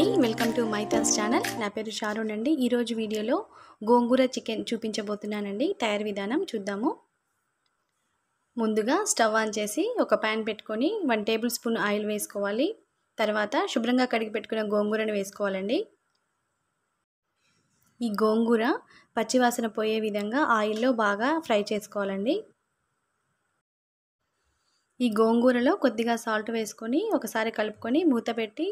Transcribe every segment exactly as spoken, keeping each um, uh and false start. అండి, welcome to మైథాస్ channel. నా పేరు షారూన్ అండి. ఈరోజు వీడియోలో గోంగూర చికెన్ చూపించబోతున్నానండి. తయారీ విధానం చూద్దాము. ముందుగా స్టవ్ ఆన్ చేసి ఒక ప్యాన్ పెట్టుకొని వన్ టేబుల్ స్పూన్ ఆయిల్ వేసుకోవాలి. తర్వాత శుభ్రంగా కడిగి పెట్టుకున్న గోంగూరను వేసుకోవాలండి. ఈ గోంగూర పచ్చివాసన పోయే విధంగా ఆయిల్లో బాగా ఫ్రై చేసుకోవాలండి. ఈ గోంగూరలో కొద్దిగా సాల్ట్ వేసుకొని ఒకసారి కలుపుకొని మూత పెట్టి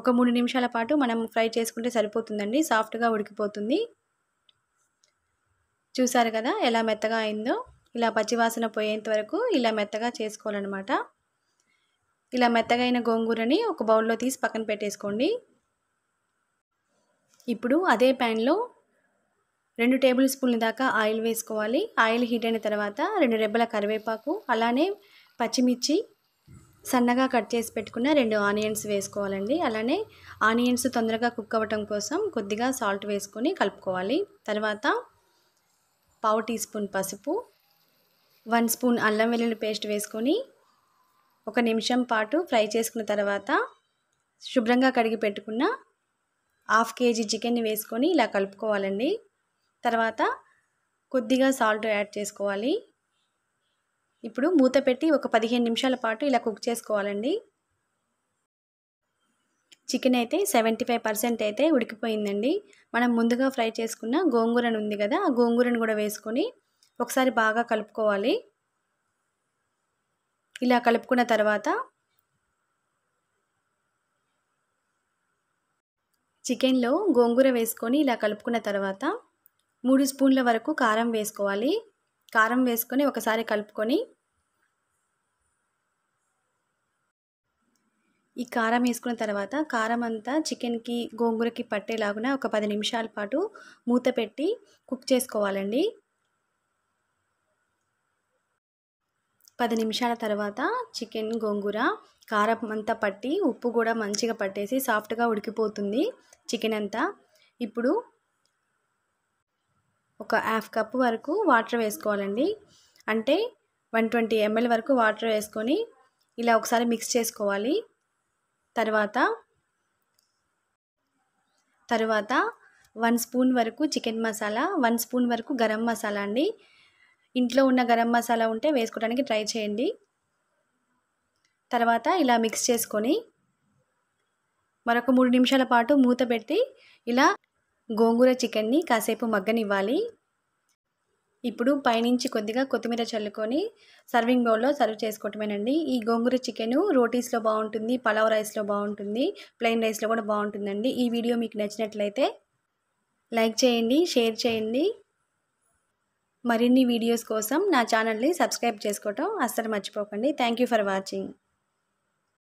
ఒక మూడు నిమిషాల పాటు మనం ఫ్రై చేసుకుంటే సరిపోతుందండి. సాఫ్ట్గా ఉడికిపోతుంది. చూసారు కదా ఎలా మెత్తగా అయిందో. ఇలా పచ్చివాసన పోయేంత వరకు ఇలా మెత్తగా చేసుకోవాలన్నమాట. ఇలా మెత్తగా అయిన గోంగూరని ఒక బౌల్లో తీసి పక్కన పెట్టేసుకోండి. ఇప్పుడు అదే ప్యాన్లో రెండు టేబుల్ స్పూన్ల దాకా ఆయిల్ వేసుకోవాలి. ఆయిల్ హీట్ అయిన తర్వాత రెండు రెబ్బల కరివేపాకు, అలానే పచ్చిమిర్చి సన్నగా కట్ చేసి పెట్టుకున్న రెండు ఆనియన్స్ వేసుకోవాలండి. అలానే ఆనియన్స్ తొందరగా కుక్ అవ్వటం కోసం కొద్దిగా సాల్ట్ వేసుకొని కలుపుకోవాలి. తర్వాత పావు టీ స్పూన్ పసుపు, వన్ స్పూన్ అల్లం వెల్లుల్లి పేస్ట్ వేసుకొని ఒక నిమిషం పాటు ఫ్రై చేసుకున్న తర్వాత శుభ్రంగా కడిగి పెట్టుకున్న హాఫ్ కేజీ చికెన్ని వేసుకొని ఇలా కలుపుకోవాలండి. తర్వాత కొద్దిగా సాల్ట్ యాడ్ చేసుకోవాలి. ఇప్పుడు మూత పెట్టి ఒక పదిహేను నిమిషాల పాటు ఇలా కుక్ చేసుకోవాలండి. చికెన్ అయితే సెవెంటీ ఫైవ్ పర్సెంట్ అయితే ఉడికిపోయిందండి. మనం ముందుగా ఫ్రై చేసుకున్న గోంగూరను ఉంది కదా, ఆ గోంగూరను కూడా వేసుకొని ఒకసారి బాగా కలుపుకోవాలి. ఇలా కలుపుకున్న తర్వాత చికెన్లో గోంగూర వేసుకొని ఇలా కలుపుకున్న తర్వాత మూడు స్పూన్ల వరకు కారం వేసుకోవాలి. కారం వేసుకొని ఒకసారి కలుపుకొని, ఈ కారం వేసుకున్న తర్వాత కారం అంతా చికెన్కి గోంగూరకి పట్టేలాగున ఒక పది నిమిషాల పాటు మూత పెట్టి కుక్ చేసుకోవాలండి. పది నిమిషాల తర్వాత చికెన్ గోంగూర కారం అంతా పట్టి ఉప్పు కూడా మంచిగా పట్టేసి సాఫ్ట్గా ఉడికిపోతుంది చికెన్ అంతా. ఇప్పుడు ఒక హాఫ్ కప్ వరకు వాటర్ వేసుకోవాలండి. అంటే వన్ ట్వంటీ ఎంఎల్ వరకు వాటర్ వేసుకొని ఇలా ఒకసారి మిక్స్ చేసుకోవాలి. తర్వాత తర్వాత వన్ స్పూన్ వరకు చికెన్ మసాలా, వన్ స్పూన్ వరకు గరం మసాలా అండి. ఇంట్లో ఉన్న గరం మసాలా ఉంటే వేసుకోవడానికి ట్రై చేయండి. తర్వాత ఇలా మిక్స్ చేసుకొని మరొక మూడు నిమిషాల పాటు మూత పెట్టి ఇలా గోంగూర చికెన్ని కాసేపు మగ్గనివ్వాలి. ఇప్పుడు పైనుంచి కొద్దిగా కొత్తిమీర చల్లుకొని సర్వింగ్ బౌల్లో సర్వ్ చేసుకోవటమేనండి. ఈ గోంగూర చికెను రోటీస్లో బాగుంటుంది, పలావ్ రైస్లో బాగుంటుంది, ప్లెయిన్ రైస్లో కూడా బాగుంటుందండి. ఈ వీడియో మీకు నచ్చినట్లయితే లైక్ చేయండి, షేర్ చేయండి. మరిన్ని వీడియోస్ కోసం నా ఛానల్ని సబ్స్క్రైబ్ చేసుకోవటం అస్సలు మర్చిపోకండి. Thank you for watching.